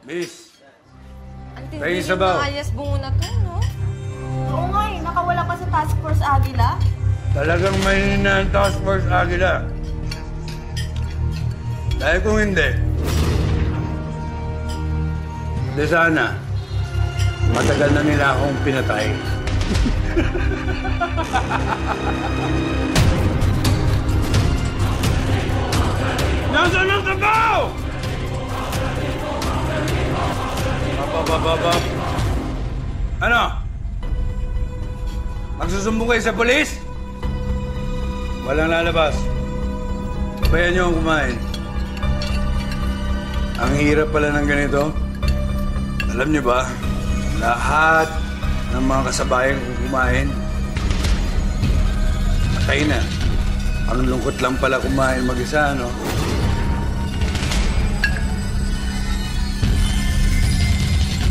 Miss, tayo sa baw. Ang alias bungo na to, no? Oo nga eh, nakawala pa sa Task Force Agila. Talagang mahina ang Task Force Agila. Dahil kung hindi sana, matagal na nila akong pinatay. Nasaan ang tabaw? Bababababab. Ano? Magsusumbong kayo sa polis? Walang lalabas. Bayan niyo ang kumain. Ang hirap pala ng ganito. Alam niyo ba, lahat ng mga kasabayan kong kumain, patay na. Ang lungkot lang pala kumain mag-isa, no?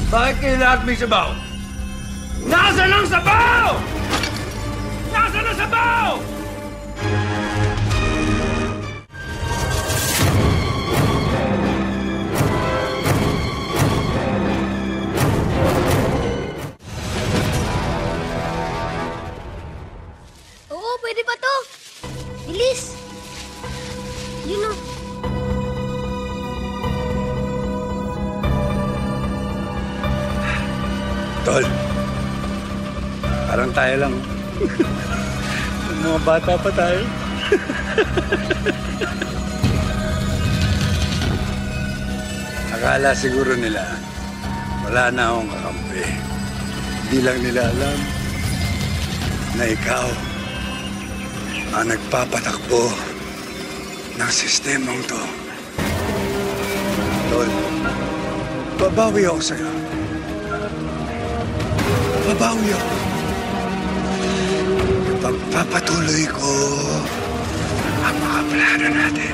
Bakit kayo lahat may sabaw? Nasaan ang sabaw? Nasaan ang sabaw? Oo, pwede pa to. Bilis. Yun o. Tol, parang tayo lang. Mga bata pa tayo. Akala siguro nila, wala na akong kakampi. Hindi lang nila alam na ikaw ang nagpapatakbo ng sistemang to. Tol, babawi ako sa'yo. Babawi ako. Ipagpapatuloy ko ang mga plano natin.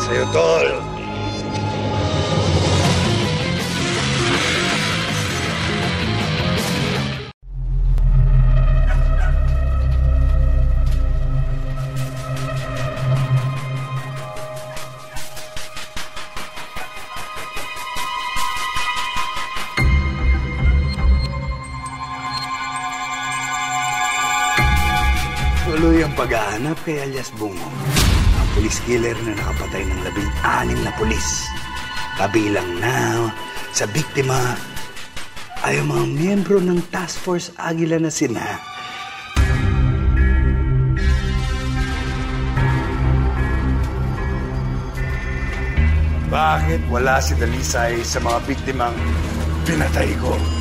Sa'yo, tol. Tuloy ang paghahanap kay alias Bungo. Police killer na nakapatay ng 16 na pulis. Kabilang na sa biktima ay ang mga miyembro ng Task Force Agila na sina Bakit wala si Dalisay sa mga biktimang pinatay ko?